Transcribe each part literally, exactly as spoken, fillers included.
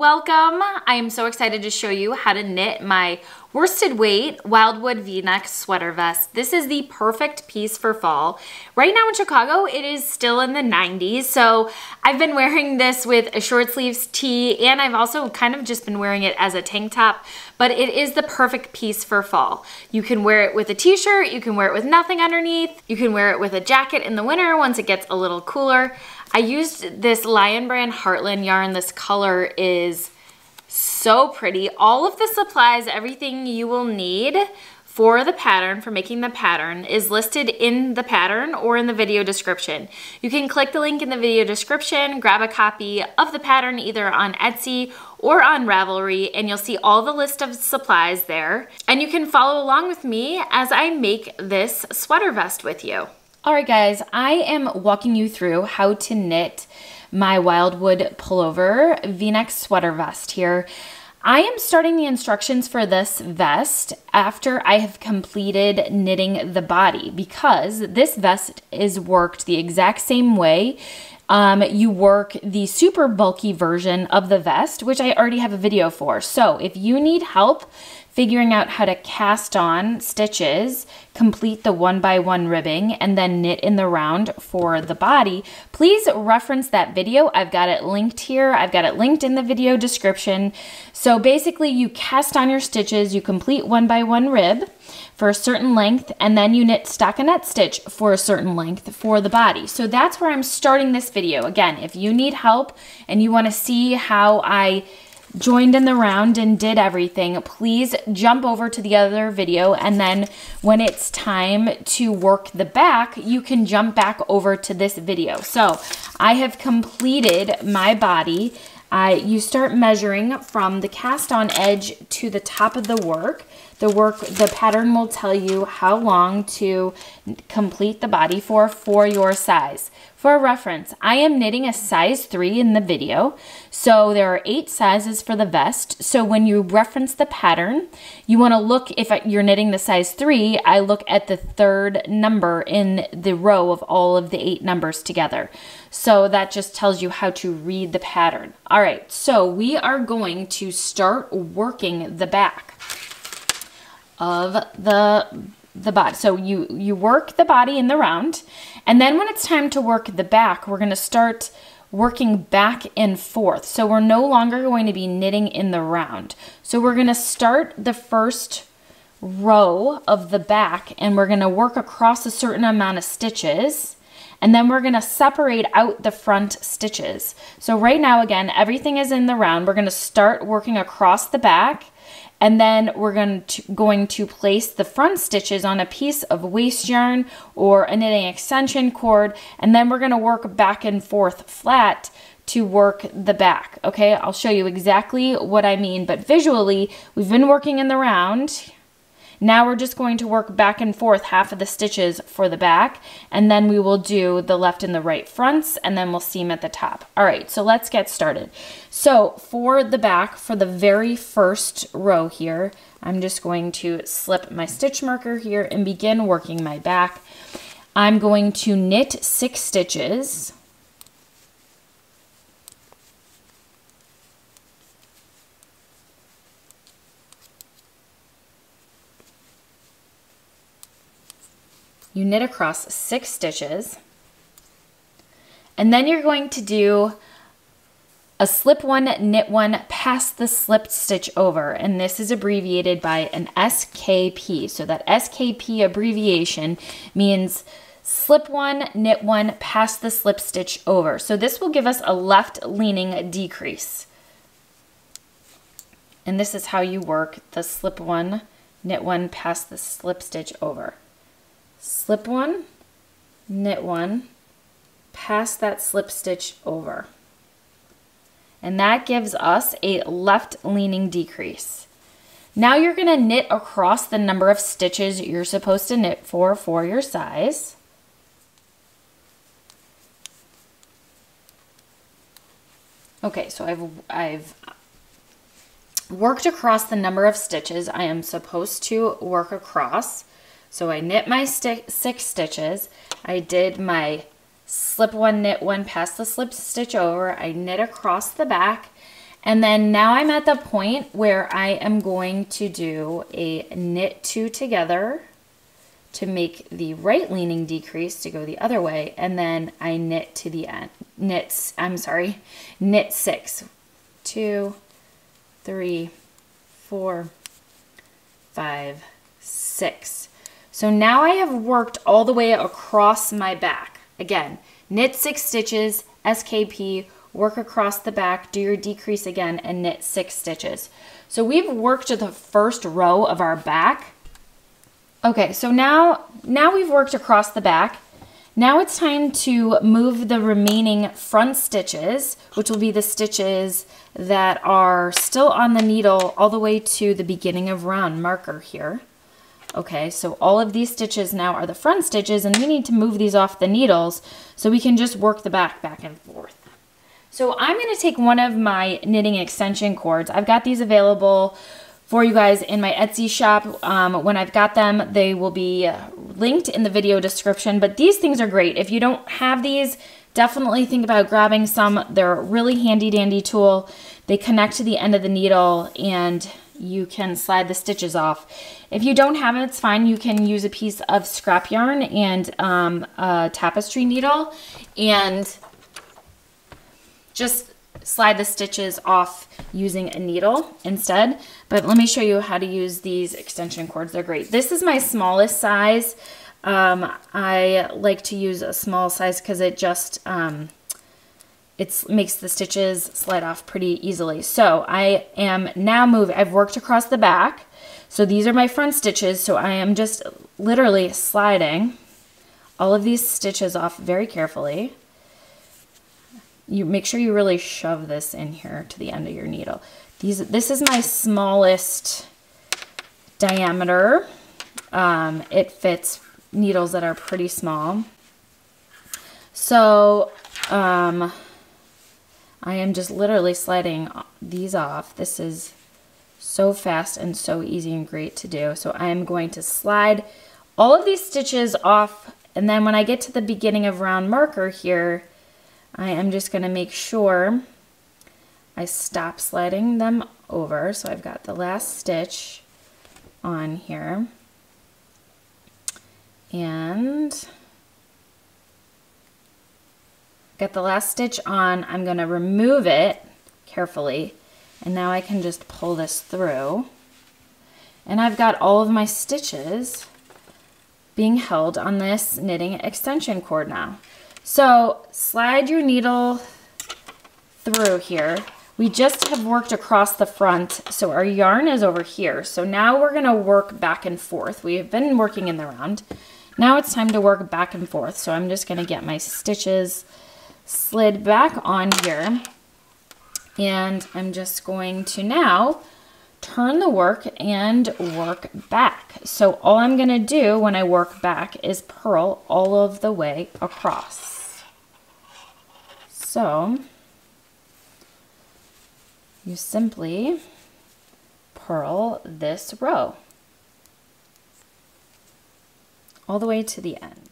welcome. I am so excited to show you how to knit my worsted weight Wildwood V-neck sweater vest. This is the perfect piece for fall. Right now in Chicago, it is still in the nineties, so I've been wearing this with a short sleeves tee, and I've also kind of just been wearing it as a tank top, but it is the perfect piece for fall. You can wear it with a t-shirt, you can wear it with nothing underneath, you can wear it with a jacket in the winter once it gets a little cooler. I used this Lion Brand Heartland yarn. This color is so pretty. All of the supplies, everything you will need for the pattern, for making the pattern, is listed in the pattern or in the video description. You can click the link in the video description, grab a copy of the pattern either on Etsy or on Ravelry, and you'll see all the list of supplies there. And you can follow along with me as I make this sweater vest with you. All right, guys, I am walking you through how to knit my Wildwood Pullover V-neck sweater vest here. I am starting the instructions for this vest after I have completed knitting the body, because this vest is worked the exact same way um, you work the super bulky version of the vest, which I already have a video for. So if you need help figuring out how to cast on stitches, complete the one by one ribbing, and then knit in the round for the body, please reference that video. I've got it linked here. I've got it linked in the video description. So basically you cast on your stitches, you complete one by one rib for a certain length, and then you knit stockinette stitch for a certain length for the body. So that's where I'm starting this video. Again, if you need help and you want to see how I joined in the round and did everything, please jump over to the other video, and then when it's time to work the back, you can jump back over to this video. So I have completed my body. I, you start measuring from the cast on edge to the top of the work. The work, the pattern will tell you how long to complete the body for, for your size. For reference, I am knitting a size three in the video, so there are eight sizes for the vest. So when you reference the pattern, you want to look, if you're knitting the size three, I look at the third number in the row of all of the eight numbers together. So that just tells you how to read the pattern. All right, so we are going to start working the back of the the body. So you, you work the body in the round, and then when it's time to work the back, we're going to start working back and forth. So we're no longer going to be knitting in the round. So we're going to start the first row of the back, and we're going to work across a certain amount of stitches, and then we're going to separate out the front stitches. So right now, again, everything is in the round. We're going to start working across the back, and then we're going to, going to place the front stitches on a piece of waste yarn or a knitting extension cord, and then we're going to work back and forth flat to work the back. Okay, I'll show you exactly what I mean, but visually, we've been working in the round. Now we're just going to work back and forth half of the stitches for the back, and then we will do the left and the right fronts, and then we'll seam at the top. All right, so let's get started. So for the back, for the very first row here, I'm just going to slip my stitch marker here and begin working my back. I'm going to knit six stitches. You knit across six stitches, and then you're going to do a slip one, knit one, pass the slipped stitch over, and this is abbreviated by an S K P. So that S K P abbreviation means slip one, knit one, pass the slip stitch over. So this will give us a left leaning decrease, and this is how you work the slip one, knit one, pass the slip stitch over. Slip one, knit one, pass that slip stitch over. And that gives us a left leaning decrease. Now you're going to knit across the number of stitches you're supposed to knit for for your size. Okay, so I've I've worked across the number of stitches I am supposed to work across. So I knit my st- six stitches, I did my slip one, knit one, pass the slip stitch over, I knit across the back, And then now I'm at the point where I am going to do a knit two together to make the right leaning decrease to go the other way, and then I knit to the end, knits, I'm sorry, knit six, two, three, four, five, six. So now I have worked all the way across my back. Again, knit six stitches, S K P, work across the back, do your decrease again, and knit six stitches. So we've worked to the first row of our back. Okay, so now, now we've worked across the back. Now it's time to move the remaining front stitches, which will be the stitches that are still on the needle all the way to the beginning of round marker here. Okay, so all of these stitches now are the front stitches, and we need to move these off the needles so we can just work the back back and forth. So I'm gonna take one of my knitting extension cords. I've got these available for you guys in my Etsy shop. Um, when I've got them, they will be linked in the video description, but these things are great. If you don't have these, definitely think about grabbing some. They're a really handy dandy tool. They connect to the end of the needle and you can slide the stitches off. If you don't have it, it's fine. You can use a piece of scrap yarn and um, a tapestry needle and just slide the stitches off using a needle instead. But let me show you how to use these extension cords. They're great. This is my smallest size. Um, I like to use a small size because it just um, it makes the stitches slide off pretty easily. So I am now moving. I've worked across the back. So these are my front stitches. So I am just literally sliding all of these stitches off very carefully. You make sure you really shove this in here to the end of your needle. These, this is my smallest diameter. Um, it fits needles that are pretty small. So um, I am just literally sliding these off. This is so fast and so easy and great to do. So I am going to slide all of these stitches off. And then when I get to the beginning of round marker here, I am just going to make sure I stop sliding them over. So I've got the last stitch on here. And got the last stitch on. I'm going to remove it carefully. And now I can just pull this through. And I've got all of my stitches being held on this knitting extension cord now. So slide your needle through here. We just have worked across the front, so our yarn is over here. So now we're gonna work back and forth. We have been working in the round. Now it's time to work back and forth. So I'm just gonna get my stitches slid back on here. And I'm just going to now turn the work and work back. So all I'm gonna do when I work back is purl all of the way across. So you simply purl this row all the way to the end.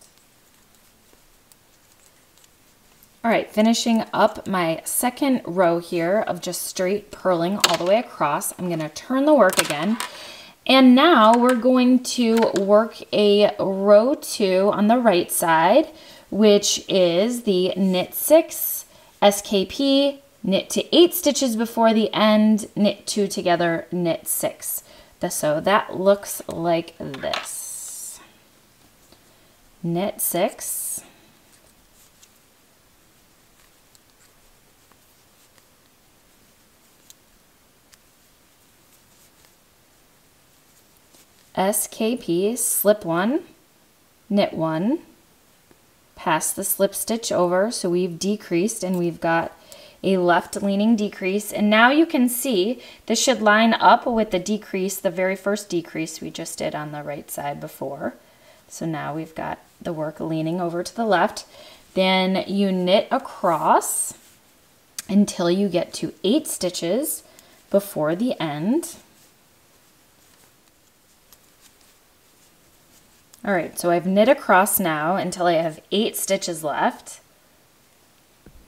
All right, finishing up my second row here of just straight purling all the way across. I'm gonna turn the work again. And now we're going to work a row two on the right side, which is the knit six, S K P, knit to eight stitches before the end, knit two together, knit six. So that looks like this. Knit six. S K P, slip one, knit one, pass the slip stitch over. So we've decreased and we've got a left leaning decrease. And now you can see this should line up with the decrease, the very first decrease we just did on the right side before. So now we've got the work leaning over to the left. Then you knit across until you get to eight stitches before the end. All right, so I've knit across now until I have eight stitches left.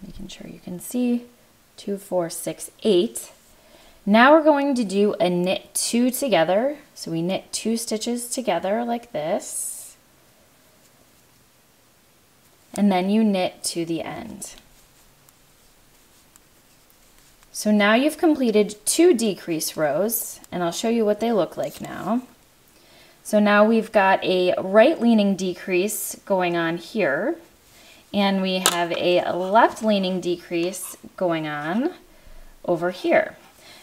Making sure you can see two, four, six, eight. Now we're going to do a knit two together. So we knit two stitches together like this. And then you knit to the end. So now you've completed two decrease rows, and I'll show you what they look like now. So now we've got a right-leaning decrease going on here, and we have a left-leaning decrease going on over here.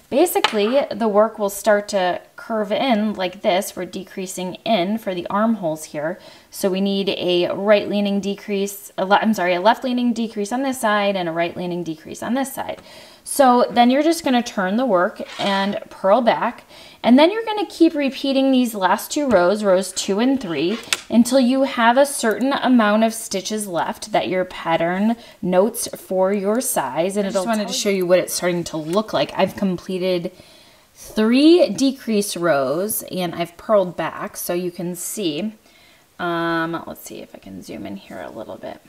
Basically, the work will start to curve in like this. We're decreasing in for the armholes here. So we need a right-leaning decrease, a le- I'm sorry, a left-leaning decrease on this side and a right-leaning decrease on this side. So then you're just gonna turn the work and purl back, and then you're gonna keep repeating these last two rows, rows two and three, until you have a certain amount of stitches left that your pattern notes for your size. And I just wanted to show you what it's starting to look like. I've completed three decrease rows and I've purled back, so you can see. Um, let's see if I can zoom in here a little bit.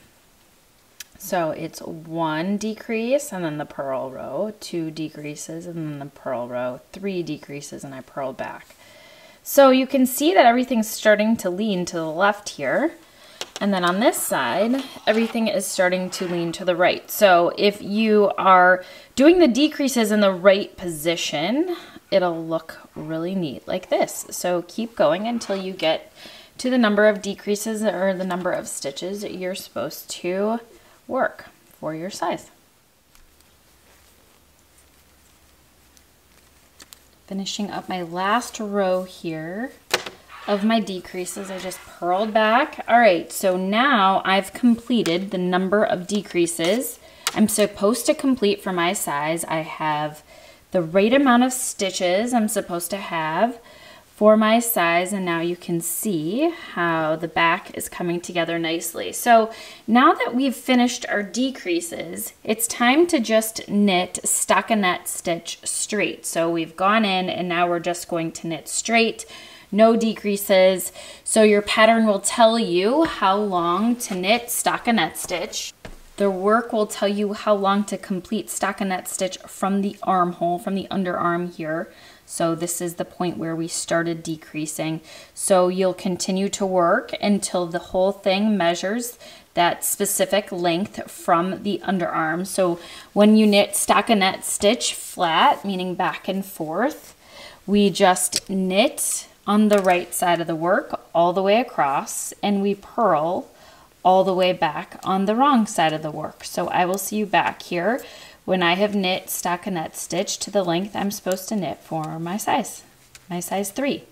So it's one decrease and then the purl row, two decreases and then the purl row, three decreases, and I purl back. So you can see that everything's starting to lean to the left here. And then on this side, everything is starting to lean to the right. So if you are doing the decreases in the right position, it'll look really neat like this. So keep going until you get to the number of decreases or the number of stitches you're supposed to work for your size. Finishing up my last row here of my decreases, I just purled back. All right, so now I've completed the number of decreases I'm supposed to complete for my size. I have the right amount of stitches I'm supposed to have for my size, and now you can see how the back is coming together nicely. So now that we've finished our decreases, it's time to just knit stockinette stitch straight. So we've gone in and now we're just going to knit straight, no decreases. So your pattern will tell you how long to knit stockinette stitch. The work will tell you how long to complete stockinette stitch from the armhole, from the underarm here. So this is the point where we started decreasing. So you'll continue to work until the whole thing measures that specific length from the underarm. So when you knit stockinette stitch flat, meaning back and forth, we just knit on the right side of the work all the way across, and we purl all the way back on the wrong side of the work. So I will see you back here when I have knit stockinette stitch to the length I'm supposed to knit for my size, my size three.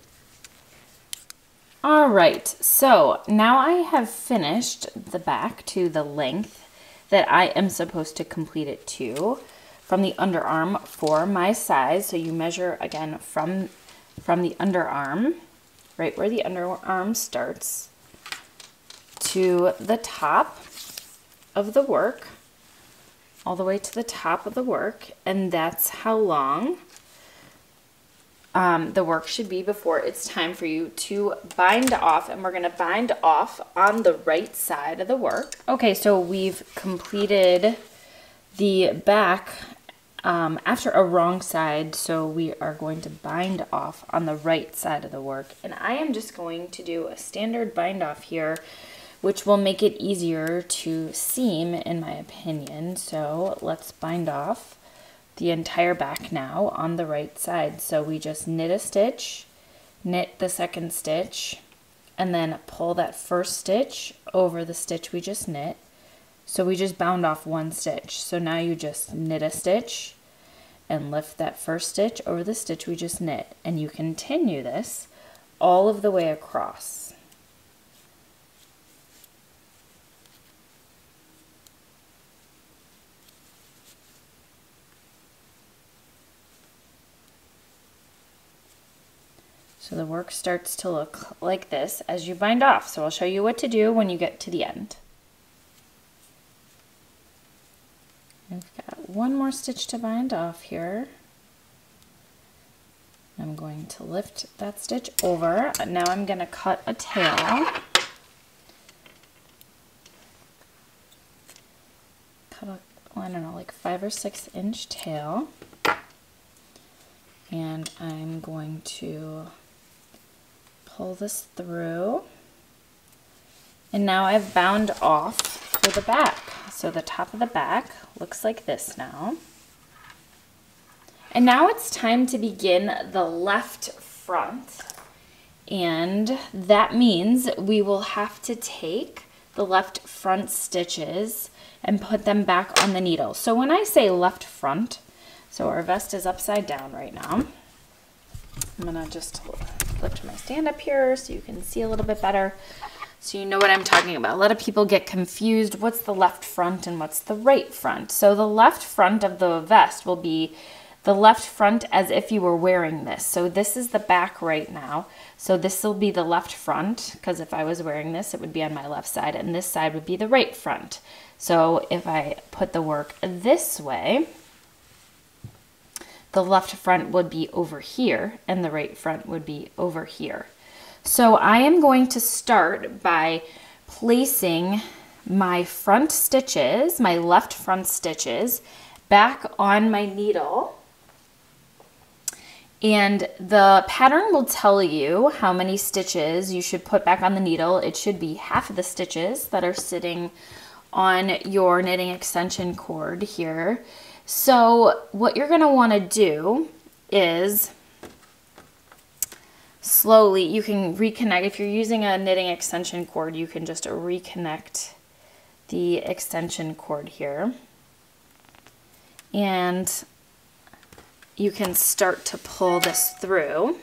All right, so now I have finished the back to the length that I am supposed to complete it to from the underarm for my size. So you measure again from, from the underarm, right where the underarm starts, to the top of the work, all the way to the top of the work, and that's how long um, the work should be before it's time for you to bind off, and we're gonna bind off on the right side of the work. Okay, so we've completed the back um, after a wrong side, so we are going to bind off on the right side of the work, and I am just going to do a standard bind off here, which will make it easier to seam, in my opinion. So let's bind off the entire back now on the right side. So we just knit a stitch, knit the second stitch, and then pull that first stitch over the stitch we just knit. So we just bound off one stitch. So now you just knit a stitch and lift that first stitch over the stitch we just knit. And you continue this all of the way across. So the work starts to look like this as you bind off. So I'll show you what to do when you get to the end. We've got one more stitch to bind off here. I'm going to lift that stitch over. Now I'm going to cut a tail. Cut a I don't know, like five or six inch tail. And I'm going to pull this through. And now I've bound off for the back. So the top of the back looks like this now. And now it's time to begin the left front. And that means we will have to take the left front stitches and put them back on the needle. So when I say left front, so our vest is upside down right now. I'm gonna just lift my stand up here so you can see a little bit better. So you know what I'm talking about. A lot of people get confused. What's the left front and what's the right front? So the left front of the vest will be the left front as if you were wearing this. So this is the back right now. So this will be the left front, because if I was wearing this, it would be on my left side, and this side would be the right front. So if I put the work this way, the left front would be over here and the right front would be over here. So I am going to start by placing my front stitches, my left front stitches, back on my needle. And the pattern will tell you how many stitches you should put back on the needle. It should be half of the stitches that are sitting on your knitting extension cord here. So what you're gonna wanna do is slowly, you can reconnect. If you're using a knitting extension cord, you can just reconnect the extension cord here. And you can start to pull this through.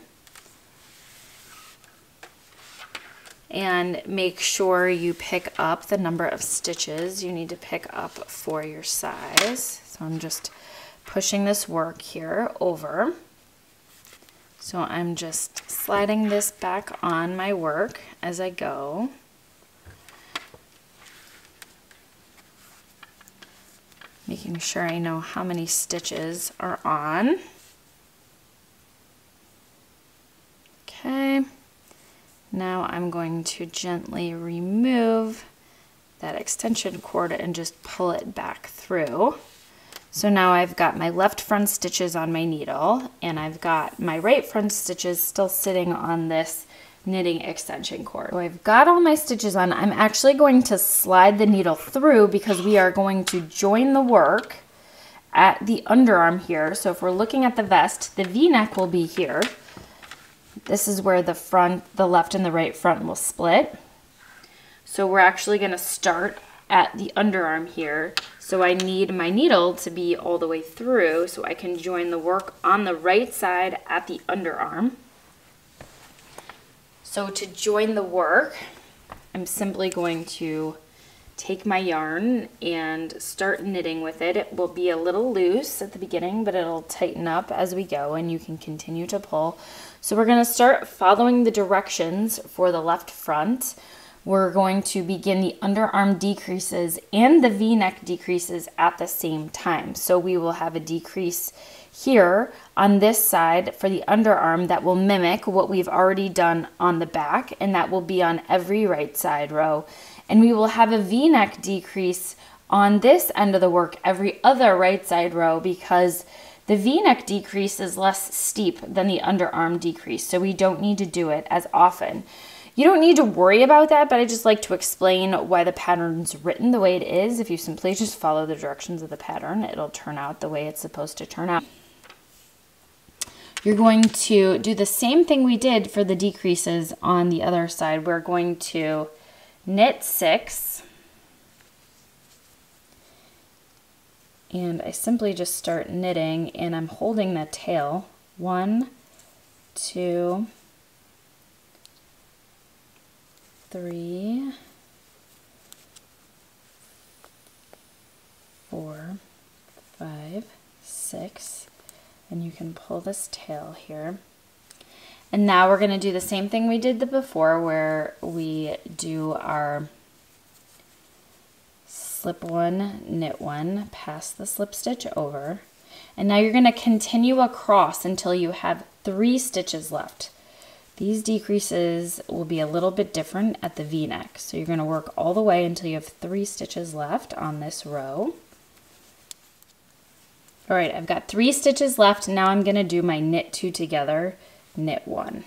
And make sure you pick up the number of stitches you need to pick up for your size. So I'm just pushing this work here over. So I'm just sliding this back on my work as I go. Making sure I know how many stitches are on. Okay. Now I'm going to gently remove that extension cord and just pull it back through. So now I've got my left front stitches on my needle, and I've got my right front stitches still sitting on this knitting extension cord. So I've got all my stitches on. I'm actually going to slide the needle through because we are going to join the work at the underarm here. So if we're looking at the vest, the V-neck will be here. This is where the front, the left and the right front will split. So we're actually going to start at the underarm here. So I need my needle to be all the way through so I can join the work on the right side at the underarm. So to join the work, I'm simply going to take my yarn and start knitting with it. It will be a little loose at the beginning, but it'll tighten up as we go and you can continue to pull. So we're going to start following the directions for the left front. We're going to begin the underarm decreases and the V-neck decreases at the same time. So we will have a decrease here on this side for the underarm that will mimic what we've already done on the back, and that will be on every right side row. And we will have a V-neck decrease on this end of the work every other right side row, because the V-neck decrease is less steep than the underarm decrease, so we don't need to do it as often. You don't need to worry about that, but I just like to explain why the pattern's written the way it is. If you simply just follow the directions of the pattern, it'll turn out the way it's supposed to turn out. You're going to do the same thing we did for the decreases on the other side. We're going to knit six. And I simply just start knitting, and I'm holding that tail. One, two, three, four, five, six, and you can pull this tail here. And now we're going to do the same thing we did before, where we do our slip one, knit one, pass the slip stitch over, and now you're going to continue across until you have three stitches left. These decreases will be a little bit different at the V-neck. So you're going to work all the way until you have three stitches left on this row. All right, I've got three stitches left. Now I'm gonna do my knit two together, knit one.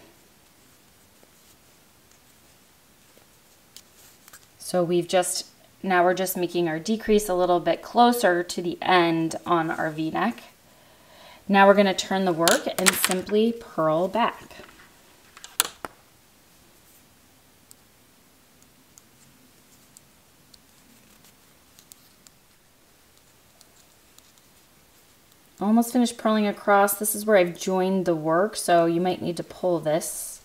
So we've just, now we're just making our decrease a little bit closer to the end on our V-neck. Now we're gonna turn the work and simply purl back. Almost finished purling across. This is where I've joined the work, so you might need to pull this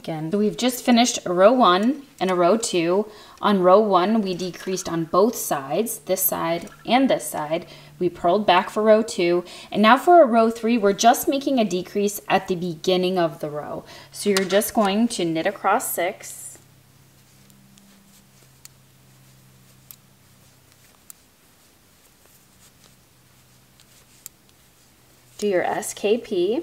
again. So we've just finished a row one and a row two. On row one, we decreased on both sides, this side and this side. We purled back for row two. And now for a row three, we're just making a decrease at the beginning of the row. So you're just going to knit across six. Do your S K P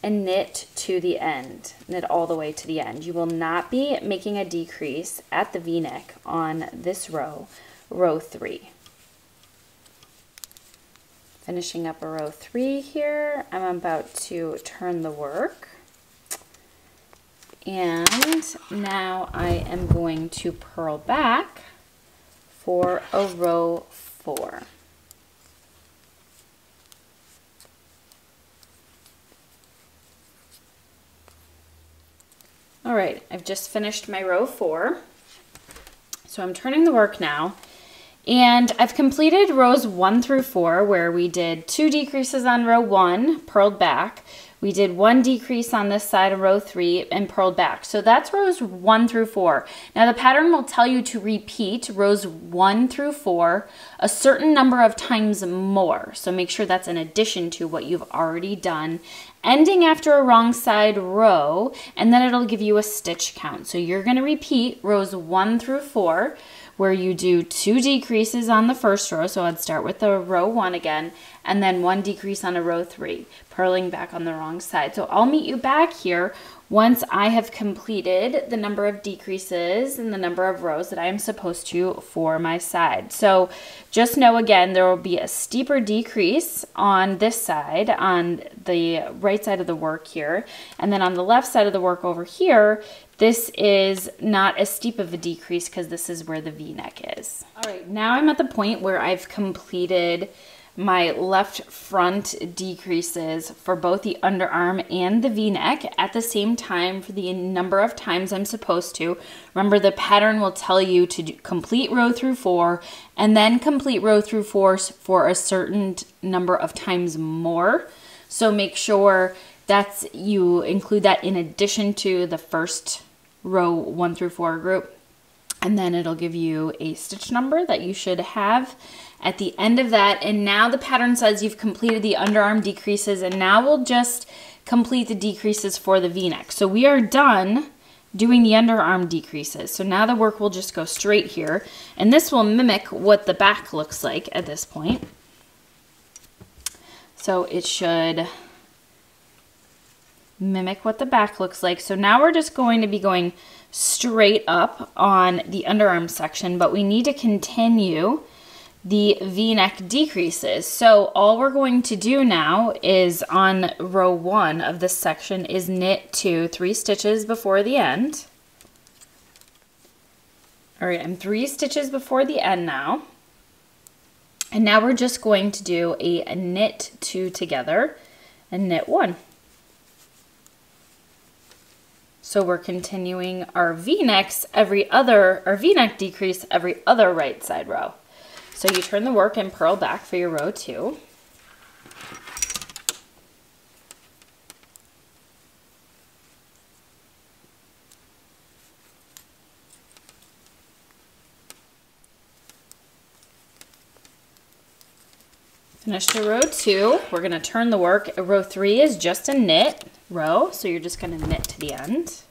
and knit to the end, knit all the way to the end. You will not be making a decrease at the V-neck on this row, row three. Finishing up a row three here, I'm about to turn the work. And now I am going to purl back for a row four. All right, I've just finished my row four. So I'm turning the work now. And I've completed rows one through four, where we did two decreases on row one, purled back. We did one decrease on this side of row three and purled back. So that's rows one through four. Now the pattern will tell you to repeat rows one through four a certain number of times more. So make sure that's in addition to what you've already done. Ending after a wrong side row, and then it'll give you a stitch count. So you're gonna repeat rows one through four, where you do two decreases on the first row. So I'd start with the row one again, and then one decrease on a row three, purling back on the wrong side. So I'll meet you back here once I have completed the number of decreases and the number of rows that I am supposed to for my side. So just know again, there will be a steeper decrease on this side, on the right side of the work here. And then on the left side of the work over here, this is not as steep of a decrease because this is where the V-neck is. All right, now I'm at the point where I've completed my left front decreases for both the underarm and the V-neck at the same time for the number of times I'm supposed to. Remember, the pattern will tell you to do, complete row through four and then complete row through four for a certain number of times more. So make sure that's you include that in addition to the first row one through four group. And then it'll give you a stitch number that you should have at the end of that. And now the pattern says you've completed the underarm decreases, and now we'll just complete the decreases for the V-neck. So we are done doing the underarm decreases. So now the work will just go straight here, and this will mimic what the back looks like at this point. So it should mimic what the back looks like. So now we're just going to be going straight up on the underarm section, but we need to continue the V-neck decreases. So all we're going to do now is on row one of this section is knit two, three stitches before the end. All right, I'm three stitches before the end now. And now we're just going to do a, a knit two together and knit one. So we're continuing our V-necks every other, our V-neck decrease every other right side row. So you turn the work and purl back for your row two. Finished a row two, we're gonna turn the work. Row three is just a knit row, so you're just gonna knit to the end.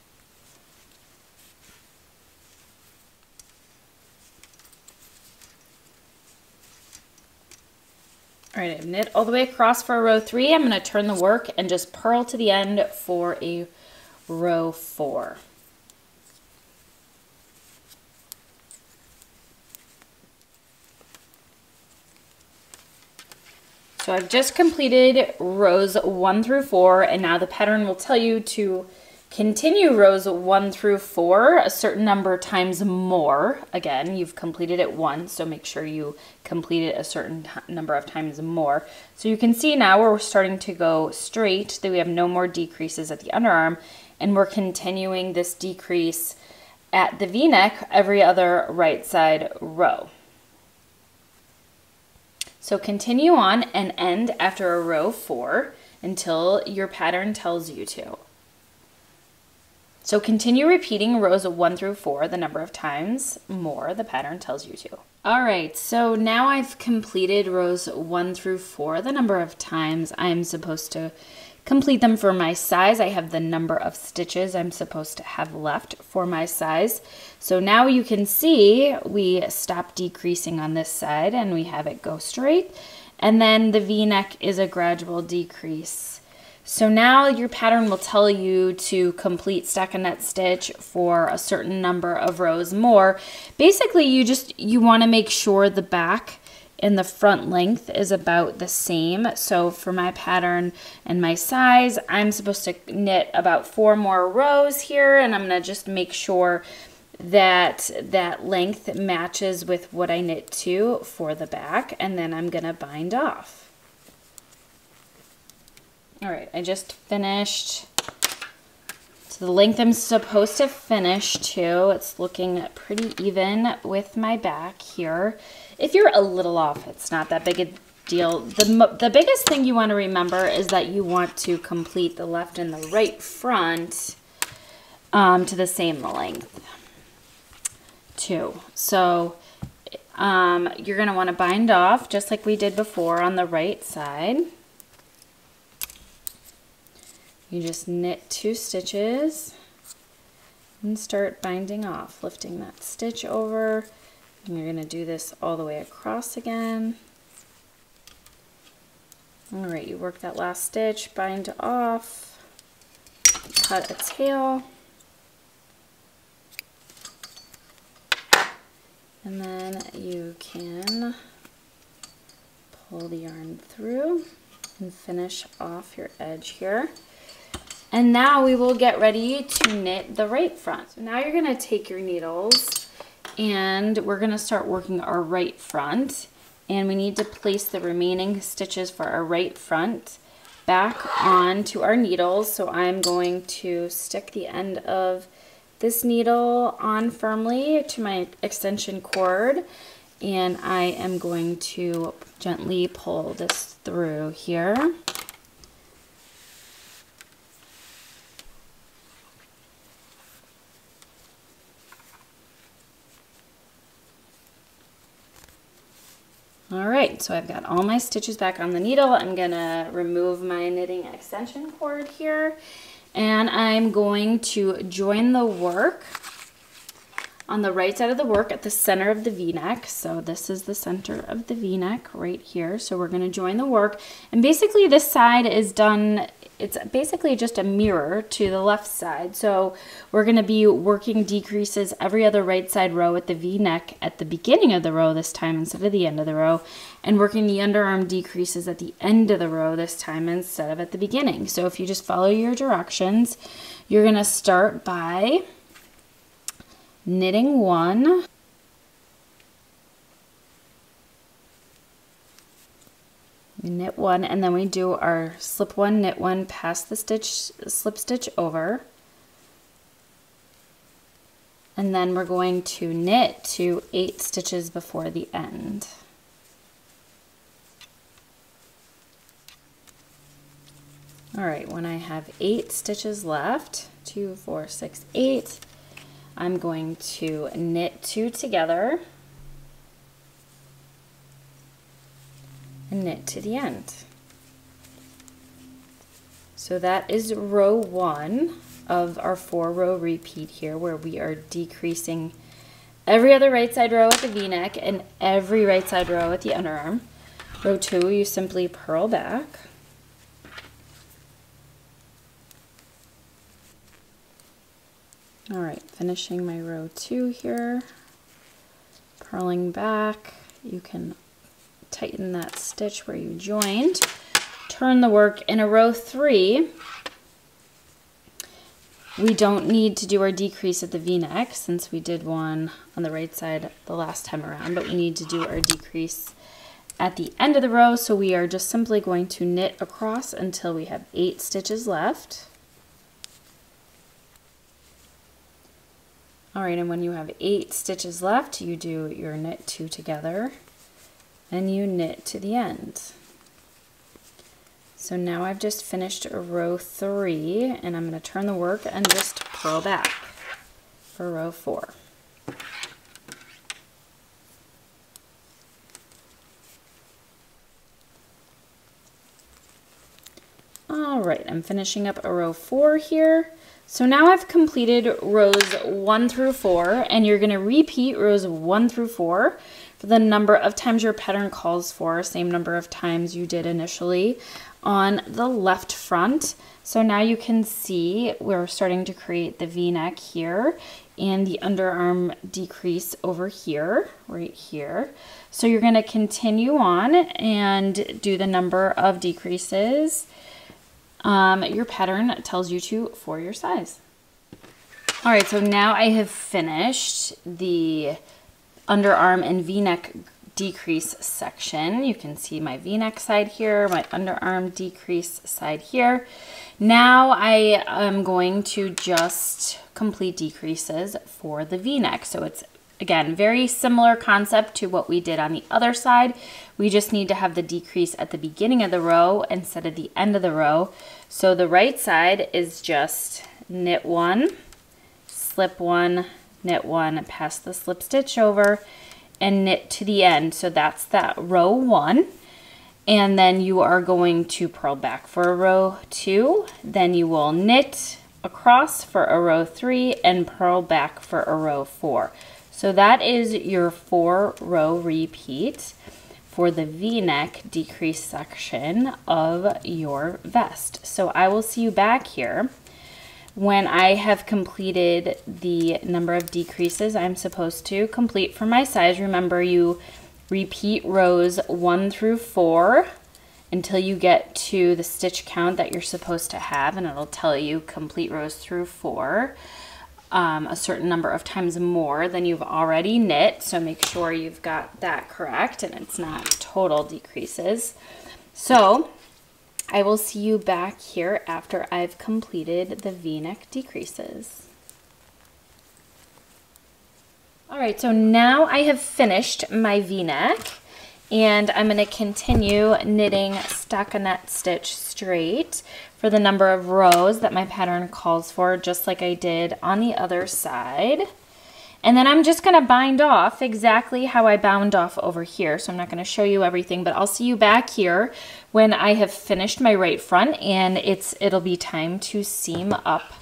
All right, I've knit all the way across for a row three. I'm gonna turn the work and just purl to the end for a row four. So I've just completed rows one through four, and now the pattern will tell you to continue rows one through four a certain number of times more. Again, you've completed it once, so make sure you complete it a certain number of times more. So you can see now we're starting to go straight, that we have no more decreases at the underarm, and we're continuing this decrease at the V-neck every other right side row. So continue on and end after a row four until your pattern tells you to. So continue repeating rows one through four the number of times more the pattern tells you to. All right, so now I've completed rows one through four the number of times I'm supposed to complete them for my size. I have the number of stitches I'm supposed to have left for my size. So now you can see we stop decreasing on this side and we have it go straight. And then the V-neck is a gradual decrease. So now your pattern will tell you to complete stockinette stitch for a certain number of rows more. Basically, you just, you want to make sure the back and the front length is about the same. So for my pattern and my size, I'm supposed to knit about four more rows here, and I'm gonna just make sure that that length matches with what I knit to for the back, and then I'm gonna bind off. All right, I just finished to the length I'm supposed to finish to. It's looking pretty even with my back here. If you're a little off, it's not that big a deal. The, the biggest thing you want to remember is that you want to complete the left and the right front um, to the same length too. So um, you're going to want to bind off just like we did before on the right side. You just knit two stitches and start binding off, lifting that stitch over, and you're going to do this all the way across again. All right, you work that last stitch, bind off, cut a tail, and then you can pull the yarn through and finish off your edge here. And now we will get ready to knit the right front. So now you're gonna take your needles and we're gonna start working our right front. And we need to place the remaining stitches for our right front back onto our needles. So I'm going to stick the end of this needle on firmly to my extension cord. And I am going to gently pull this through here. All right, so I've got all my stitches back on the needle. I'm gonna remove my knitting extension cord here, and I'm going to join the work on the right side of the work at the center of the V-neck. So this is the center of the V-neck right here. So we're gonna join the work. And basically this side is done, it's basically just a mirror to the left side. So we're gonna be working decreases every other right side row at the V-neck at the beginning of the row this time instead of the end of the row, and working the underarm decreases at the end of the row this time instead of at the beginning. So if you just follow your directions, you're gonna start by knitting one, we knit one, and then we do our slip one, knit one, pass the stitch, slip stitch over, and then we're going to knit to eight stitches before the end. All right, when I have eight stitches left, two, four, six, eight, I'm going to knit two together and knit to the end. So that is row one of our four row repeat here, where we are decreasing every other right side row at the V-neck and every right side row at the underarm. Row two, you simply purl back. All right, finishing my row two here, purling back. You can tighten that stitch where you joined, turn the work. In a row three, we don't need to do our decrease at the V-neck since we did one on the right side the last time around, but we need to do our decrease at the end of the row, so we are just simply going to knit across until we have eight stitches left. All right, and when you have eight stitches left, you do your knit two together and you knit to the end. So now I've just finished row three, and I'm going to turn the work and just purl back for row four. All right, I'm finishing up a row four here. So now I've completed rows one through four, and you're going to repeat rows one through four for the number of times your pattern calls for, same number of times you did initially on the left front. So now you can see we're starting to create the V-neck here and the underarm decrease over here, right here. So you're going to continue on and do the number of decreases Um, your pattern tells you to for your size. All right, so now I have finished the underarm and V-neck decrease section. You can see my V-neck side here, my underarm decrease side here. Now I am going to just complete decreases for the V-neck. So it's, again, very similar concept to what we did on the other side. We just need to have the decrease at the beginning of the row instead of the end of the row. So the right side is just knit one, slip one, knit one, pass the slip stitch over, and knit to the end. So that's that row one. And then you are going to purl back for a row two. Then you will knit across for a row three and purl back for a row four. So that is your four row repeat for the V-neck decrease section of your vest. So I will see you back here when I have completed the number of decreases I'm supposed to complete for my size. Remember, you repeat rows one through four until you get to the stitch count that you're supposed to have, and it'll tell you complete rows through four. Um, a certain number of times more than you've already knit, so make sure you've got that correct and it's not total decreases. So I will see you back here after I've completed the V-neck decreases. All right, so now I have finished my V-neck, and I'm going to continue knitting stockinette stitch straight for the number of rows that my pattern calls for, just like I did on the other side. And then I'm just going to bind off exactly how I bound off over here. So I'm not going to show you everything, but I'll see you back here when I have finished my right front, and it's it'll be time to seam up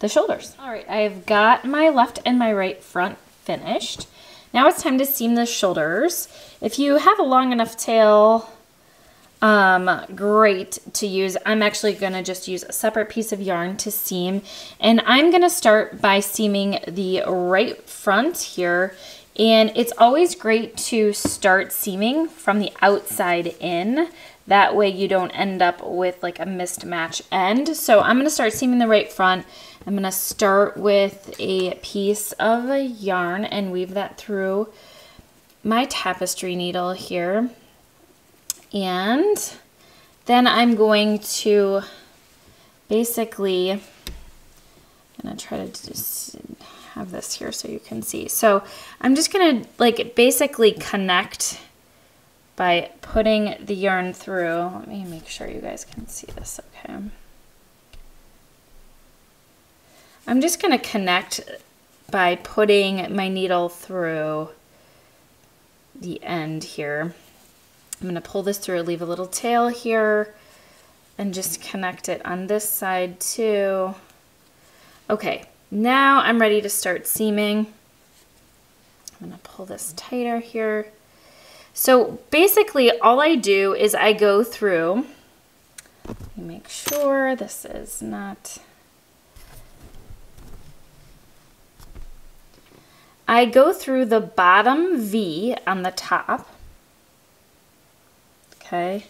the shoulders. All right, I've got my left and my right front finished. Now it's time to seam the shoulders. If you have a long enough tail, um, great to use. I'm actually gonna just use a separate piece of yarn to seam. And I'm gonna start by seaming the right front here. And it's always great to start seaming from the outside in. That way you don't end up with like a mismatched end. So I'm gonna start seaming the right front. I'm going to start with a piece of a yarn and weave that through my tapestry needle here. And then I'm going to basically, I'm going to try to just have this here so you can see. So I'm just going to like basically connect by putting the yarn through. Let me make sure you guys can see this, okay? I'm just going to connect by putting my needle through the end here. I'm going to pull this through, leave a little tail here, and just connect it on this side too. Okay, now I'm ready to start seaming. I'm going to pull this tighter here. So basically all I do is I go through, let me make sure this is not... I go through the bottom V on the top, okay.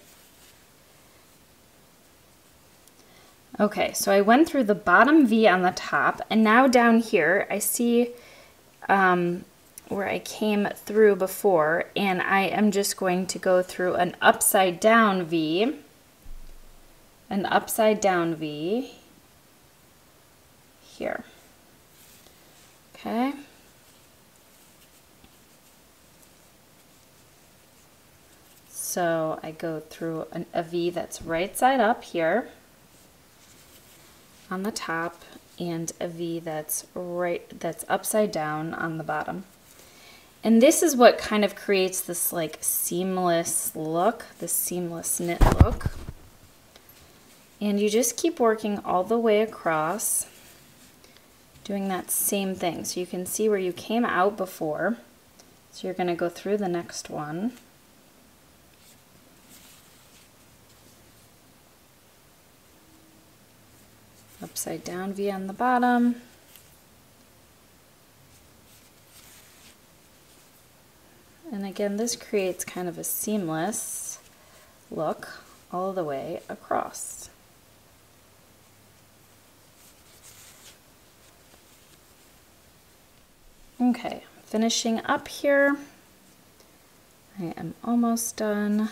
Okay, so I went through the bottom V on the top, and now down here I see um, where I came through before, and I am just going to go through an upside down V, an upside down V here, okay. So I go through an, a V that's right side up here on the top, and a V that's right that's upside down on the bottom. And this is what kind of creates this like seamless look, the seamless knit look. And you just keep working all the way across, doing that same thing. So you can see where you came out before. So you're going to go through the next one. Upside down V on the bottom. And again, this creates kind of a seamless look all the way across. Okay, finishing up here. I am almost done.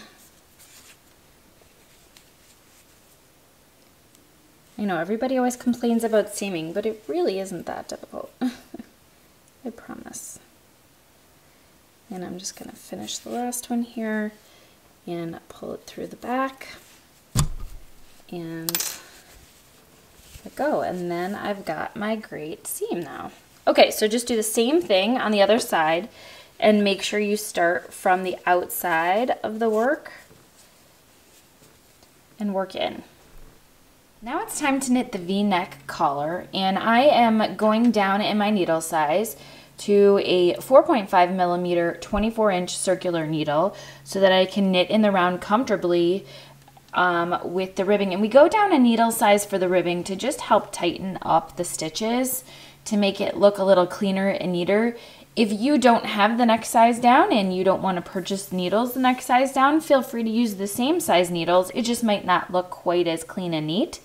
You know, everybody always complains about seaming, but it really isn't that difficult. I promise. And I'm just going to finish the last one here and pull it through the back and let go. And then I've got my great seam now. Okay, so just do the same thing on the other side and make sure you start from the outside of the work and work in. Now it's time to knit the V-neck collar, and I am going down in my needle size to a four point five millimeter twenty-four inch circular needle so that I can knit in the round comfortably um, with the ribbing. And we go down a needle size for the ribbing to just help tighten up the stitches to make it look a little cleaner and neater. If you don't have the next size down and you don't want to purchase needles the next size down, feel free to use the same size needles. It just might not look quite as clean and neat.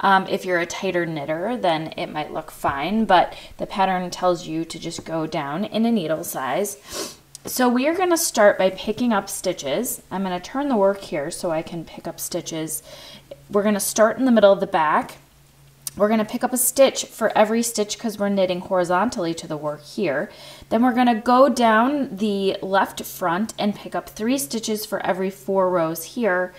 Um, if you're a tighter knitter, then it might look fine, but the pattern tells you to just go down in a needle size. So we are going to start by picking up stitches. I'm going to turn the work here so I can pick up stitches. We're going to start in the middle of the back. We're going to pick up a stitch for every stitch because we're knitting horizontally to the work here. Then we're going to go down the left front and pick up three stitches for every four rows here,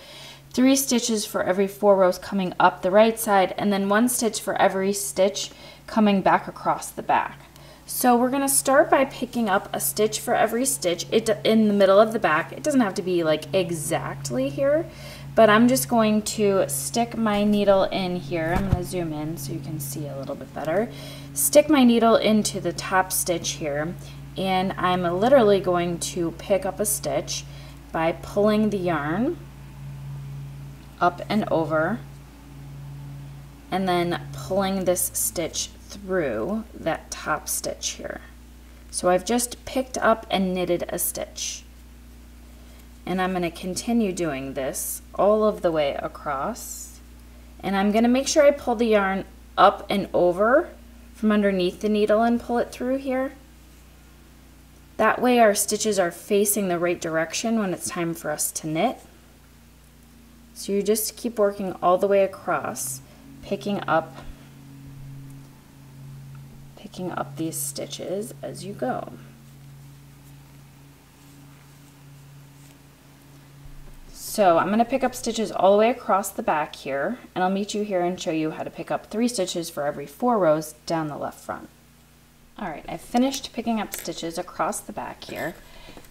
three stitches for every four rows coming up the right side, and then one stitch for every stitch coming back across the back. So we're going to start by picking up a stitch for every stitch in the middle of the back. It doesn't have to be like exactly here, but I'm just going to stick my needle in here. I'm going to zoom in so you can see a little bit better. Stick my needle into the top stitch here, and I'm literally going to pick up a stitch by pulling the yarn up and over and then pulling this stitch through that top stitch here. So I've just picked up and knitted a stitch. And I'm going to continue doing this all of the way across, and I'm going to make sure I pull the yarn up and over from underneath the needle and pull it through here. That way our stitches are facing the right direction when it's time for us to knit. So you just keep working all the way across, picking up picking up these stitches as you go. So I'm going to pick up stitches all the way across the back here, and I'll meet you here and show you how to pick up three stitches for every four rows down the left front. All right, I've finished picking up stitches across the back here.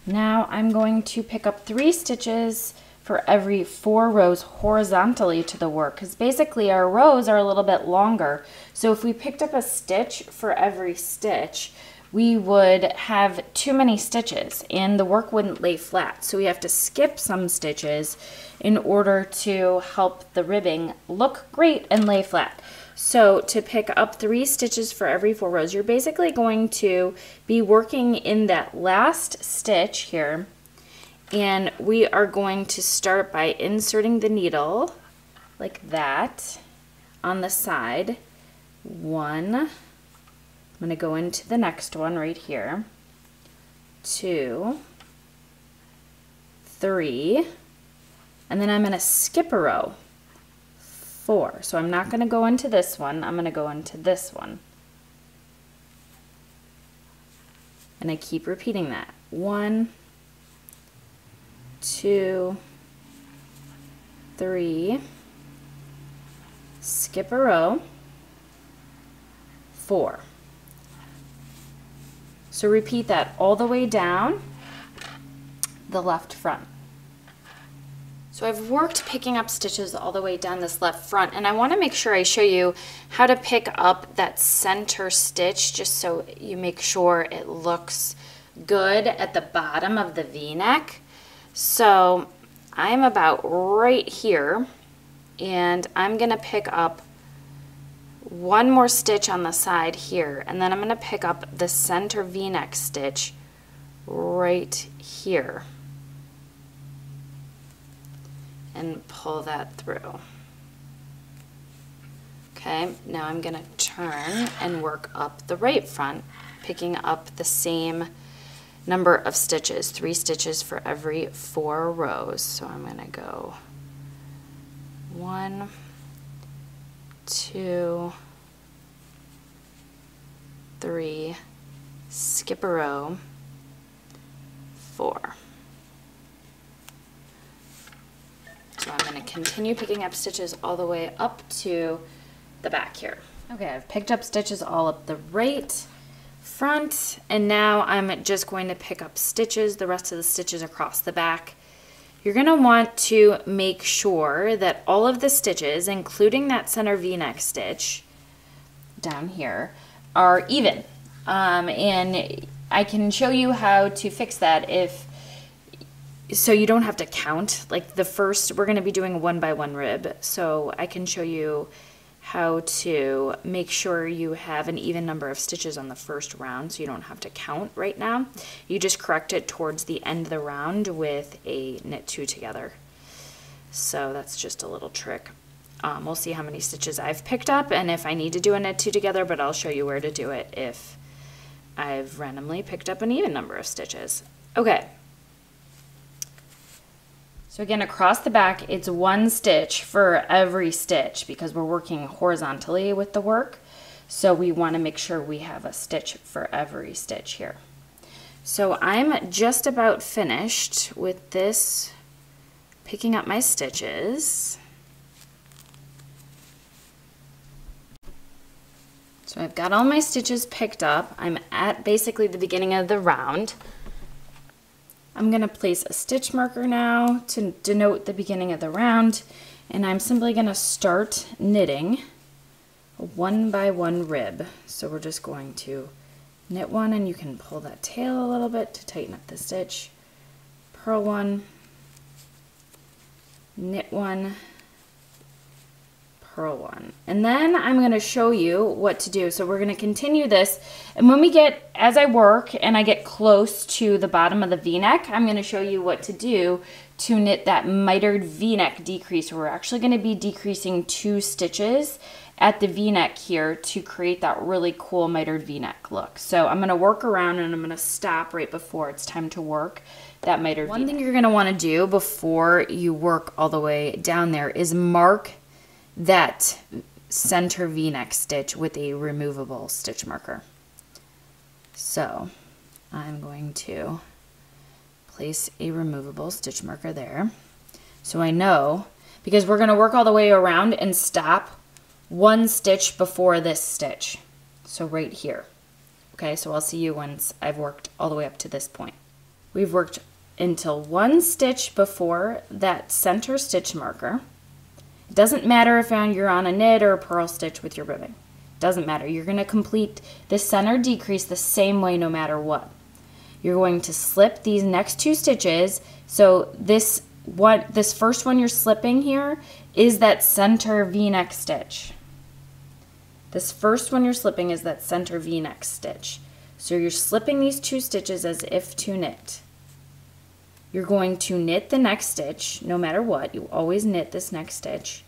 Now I'm going to pick up three stitches for every four rows horizontally to the work, because basically our rows are a little bit longer. So if we picked up a stitch for every stitch, we would have too many stitches and the work wouldn't lay flat. So we have to skip some stitches in order to help the ribbing look great and lay flat. So to pick up three stitches for every four rows, you're basically going to be working in that last stitch here And we are going to start by inserting the needle like that on the side. One, I'm gonna go into the next one right here. Two, three, and then I'm gonna skip a row. Four, so I'm not gonna go into this one, I'm gonna go into this one. And I keep repeating that. One, two, three, skip a row, four. So repeat that all the way down the left front. So I've worked picking up stitches all the way down this left front, and I want to make sure I show you how to pick up that center stitch just so you make sure it looks good at the bottom of the V-neck. So I'm about right here, and I'm going to pick up one more stitch on the side here, and then I'm going to pick up the center V-neck stitch right here and pull that through. Okay, now I'm going to turn and work up the right front, picking up the same number of stitches, three stitches for every four rows. So I'm going to go one, two, three, skip a row, four. So I'm going to continue picking up stitches all the way up to the back here. Okay, I've picked up stitches all up the right front, and now I'm just going to pick up stitches, the rest of the stitches across the back. You're going to want to make sure that all of the stitches, including that center V-neck stitch down here, are even. Um, and I can show you how to fix that if, so you don't have to count. Like the first, we're going to be doing a one by one rib, so I can show you how to make sure you have an even number of stitches on the first round, so you don't have to count right now. You just correct it towards the end of the round with a knit two together. So that's just a little trick. Um, we'll see how many stitches I've picked up and if I need to do a knit two together, but I'll show you where to do it if I've randomly picked up an even number of stitches. Okay. So again, across the back, it's one stitch for every stitch because we're working horizontally with the work. So we want to make sure we have a stitch for every stitch here. So I'm just about finished with this, picking up my stitches. So I've got all my stitches picked up. I'm at basically the beginning of the round. I'm going to place a stitch marker now to denote the beginning of the round, and I'm simply going to start knitting a one by one rib. So we're just going to knit one, and you can pull that tail a little bit to tighten up the stitch. Purl one, knit one, purl one. And then I'm going to show you what to do. So we're going to continue this, and when we get, as I work and I get close to the bottom of the V-neck, I'm going to show you what to do to knit that mitered V-neck decrease. We're actually going to be decreasing two stitches at the V-neck here to create that really cool mitered V-neck look. So I'm going to work around, and I'm going to stop right before it's time to work that mitered V-neck. One thing you're going to want to do before you work all the way down there is mark that center V-neck stitch with a removable stitch marker. So I'm going to place a removable stitch marker there. So I know, because we're going to work all the way around and stop one stitch before this stitch. So right here. Okay, so I'll see you once I've worked all the way up to this point. We've worked until one stitch before that center stitch marker. It doesn't matter if you're on a knit or a purl stitch with your ribbing. It doesn't matter. You're going to complete the center decrease the same way no matter what. You're going to slip these next two stitches. So this one, this first one you're slipping here is that center V-neck stitch. This first one you're slipping is that center V-neck stitch. So you're slipping these two stitches as if to knit. You're going to knit the next stitch, no matter what, you always knit this next stitch,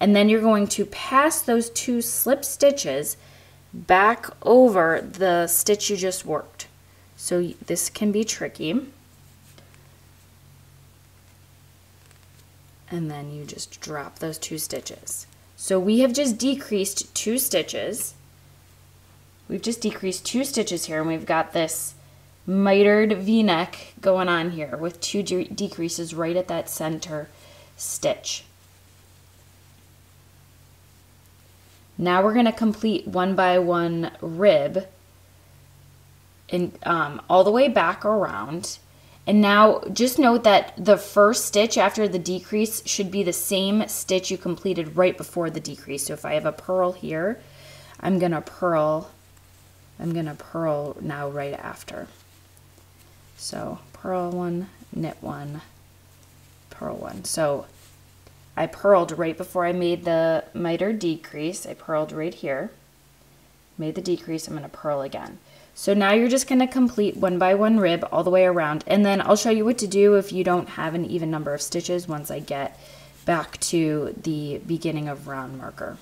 and then you're going to pass those two slip stitches back over the stitch you just worked. So this can be tricky. And then you just drop those two stitches. So we have just decreased two stitches. We've just decreased two stitches here, and we've got this mitered V-neck going on here with two de decreases right at that center stitch. Now we're going to complete one by one rib and um, all the way back around. And now just note that the first stitch after the decrease should be the same stitch you completed right before the decrease. So if I have a purl here, I'm gonna purl, I'm gonna purl now right after. So purl one, knit one, purl one. So I purled right before I made the miter decrease. I purled right here, made the decrease, I'm gonna purl again. So now you're just going to complete one by one rib all the way around, and then I'll show you what to do if you don't have an even number of stitches once I get back to the beginning of round marker.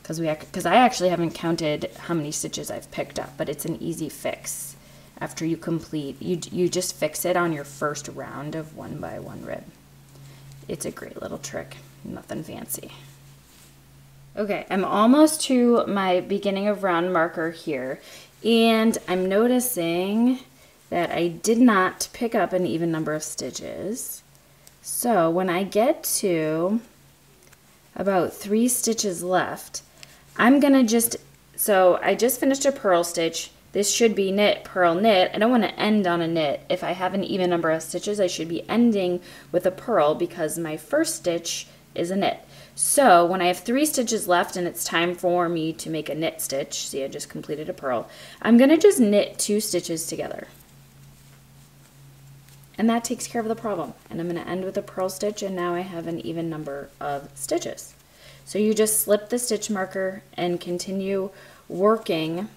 Because we, because I actually haven't counted how many stitches I've picked up, but it's an easy fix. After you complete, you, you just fix it on your first round of one by one rib. It's a great little trick, nothing fancy. Okay, I'm almost to my beginning of round marker here, and I'm noticing that I did not pick up an even number of stitches. So when I get to about three stitches left, I'm gonna just, so I just finished a purl stitch. This should be knit, purl, knit. I don't wanna end on a knit. If I have an even number of stitches, I should be ending with a purl because my first stitch is a knit. So when I have three stitches left and it's time for me to make a knit stitch, see I just completed a purl, I'm going to just knit two stitches together. And that takes care of the problem. And I'm going to end with a purl stitch, and now I have an even number of stitches. So you just slip the stitch marker and continue working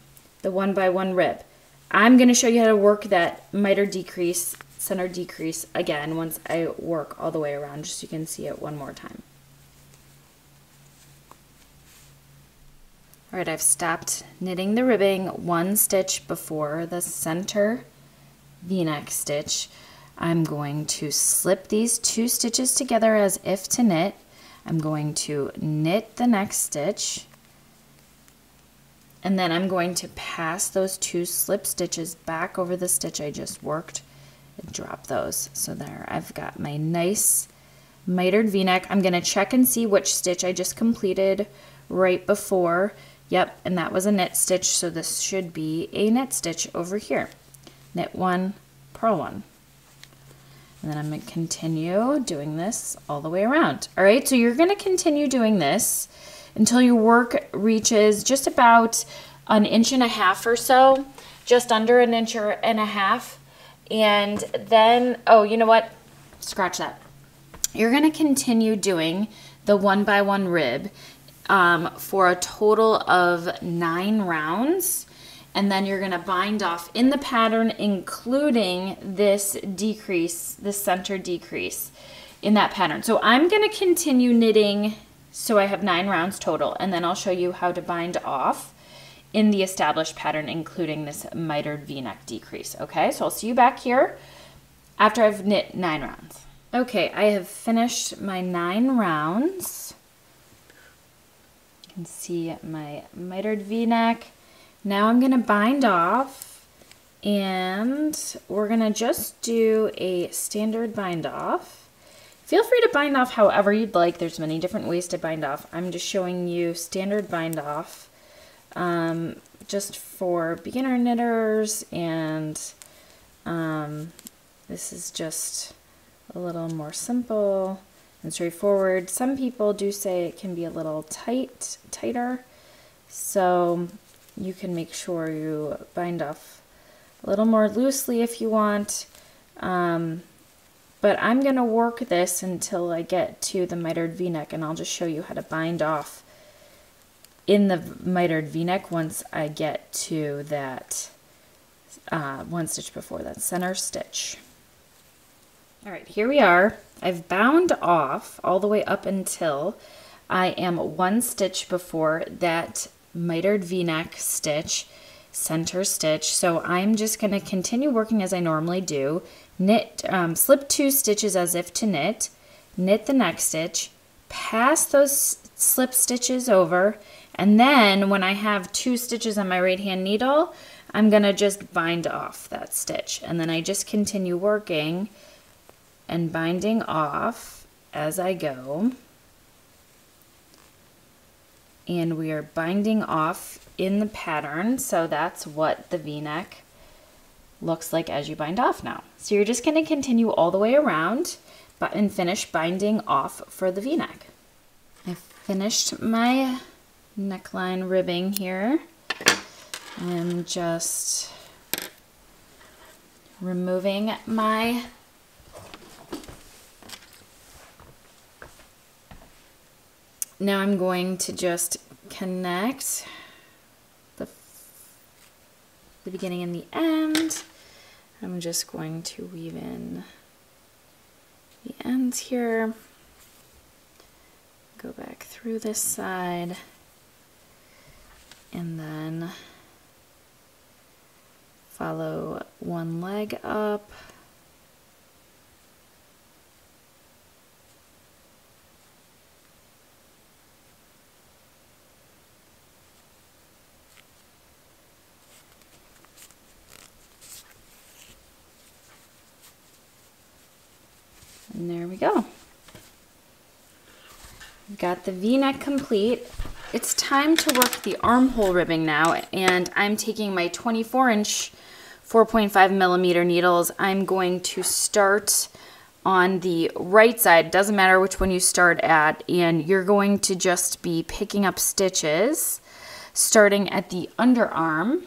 the one by one rib. I'm going to show you how to work that miter decrease, center decrease again once I work all the way around, just so you can see it one more time. All right, I've stopped knitting the ribbing one stitch before the center V-neck stitch. I'm going to slip these two stitches together as if to knit. I'm going to knit the next stitch, and then I'm going to pass those two slip stitches back over the stitch I just worked and drop those. So there, I've got my nice mitered V-neck. I'm gonna check and see which stitch I just completed right before. Yep, and that was a knit stitch, so this should be a knit stitch over here. Knit one, purl one. And then I'm gonna continue doing this all the way around. All right, so you're gonna continue doing this until your work reaches just about an inch and a half or so, just under an inch or and a half. And then, oh, you know what? Scratch that. You're gonna continue doing the one by one rib Um, for a total of nine rounds, and then you're going to bind off in the pattern, including this decrease, this center decrease in that pattern. So I'm going to continue knitting, so I have nine rounds total, and then I'll show you how to bind off in the established pattern, including this mitered V-neck decrease. Okay, so I'll see you back here after I've knit nine rounds. Okay, I have finished my nine rounds. Can see my mitered V-neck. Now I'm going to bind off, and we're going to just do a standard bind off. Feel free to bind off however you'd like. There's many different ways to bind off. I'm just showing you standard bind off um, just for beginner knitters, and um, this is just a little more simple and straightforward. Some people do say it can be a little tight, tighter, so you can make sure you bind off a little more loosely if you want. Um, but I'm gonna work this until I get to the mitered V-neck, and I'll just show you how to bind off in the mitered V-neck once I get to that uh, one stitch before that center stitch. All right, here we are. I've bound off all the way up until I am one stitch before that mitered V-neck stitch, center stitch. So I'm just going to continue working as I normally do. Knit, um, slip two stitches as if to knit, knit the next stitch, pass those slip stitches over, and then when I have two stitches on my right hand needle, I'm going to just bind off that stitch. And then I just continue working and binding off as I go. And we are binding off in the pattern, so that's what the V-neck looks like as you bind off now. So you're just gonna continue all the way around but and finish binding off for the V-neck. I finished my neckline ribbing here. I'm just removing my Now I'm going to just connect the, the beginning and the end. I'm just going to weave in the ends here. Go back through this side and then follow one leg up. And there we go. Got the V-neck complete. It's time to work the armhole ribbing now, and I'm taking my twenty-four inch four point five millimeter needles. I'm going to start on the right side, doesn't matter which one you start at, and you're going to just be picking up stitches starting at the underarm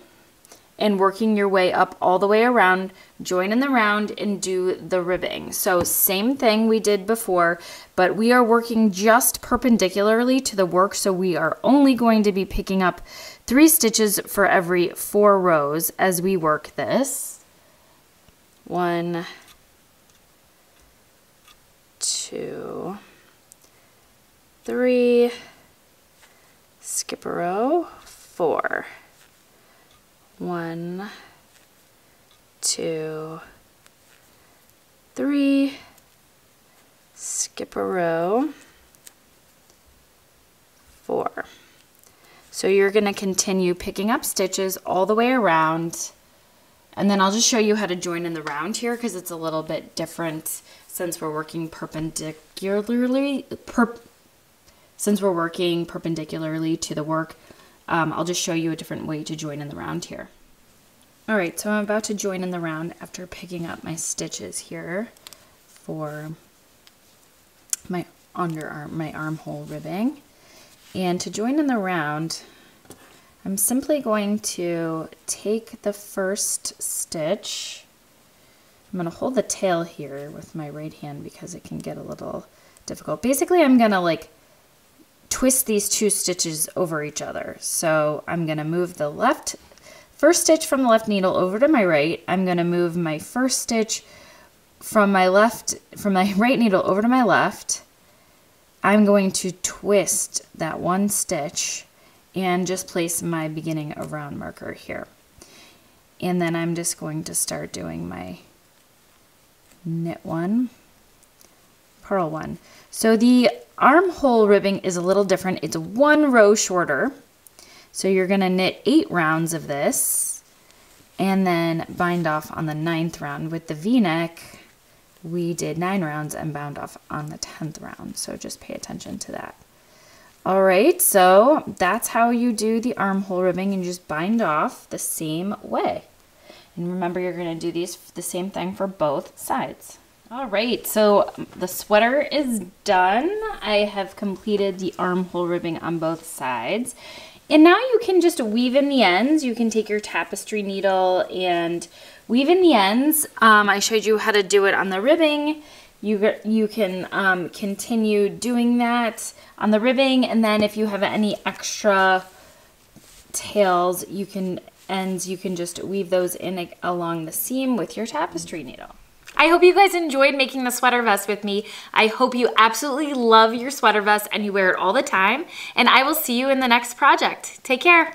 and working your way up all the way around, join in the round and do the ribbing. So same thing we did before, but we are working just perpendicularly to the work, so we are only going to be picking up three stitches for every four rows as we work this. One, two, three, skip a row, four. One, two, three, skip a row, four. So you're going to continue picking up stitches all the way around, and then I'll just show you how to join in the round here because it's a little bit different since we're working perpendicularly, per, since we're working perpendicularly to the work. Um, I'll just show you a different way to join in the round here. All right, so I'm about to join in the round after picking up my stitches here for my underarm, my armhole ribbing. And to join in the round, I'm simply going to take the first stitch. I'm going to hold the tail here with my right hand because it can get a little difficult. Basically, I'm going to like twist these two stitches over each other. So I'm going to move the left first stitch from the left needle over to my right. I'm going to move my first stitch from my left from my right needle over to my left. I'm going to twist that one stitch and just place my beginning of round marker here. And then I'm just going to start doing my knit one, purl one. So the armhole ribbing is a little different. It's one row shorter. So you're going to knit eight rounds of this and then bind off on the ninth round. With the V-neck, we did nine rounds and bound off on the tenth round. So just pay attention to that. All right, so that's how you do the armhole ribbing, and just bind off the same way. And remember, you're going to do these the same thing for both sides. All right, so the sweater is done. I have completed the armhole ribbing on both sides. And now you can just weave in the ends. You can take your tapestry needle and weave in the ends. Um, I showed you how to do it on the ribbing. You, you can um, continue doing that on the ribbing. And then if you have any extra tails, you can ends, you can just weave those in along the seam with your tapestry needle. I hope you guys enjoyed making the sweater vest with me. I hope you absolutely love your sweater vest and you wear it all the time. And I will see you in the next project. Take care.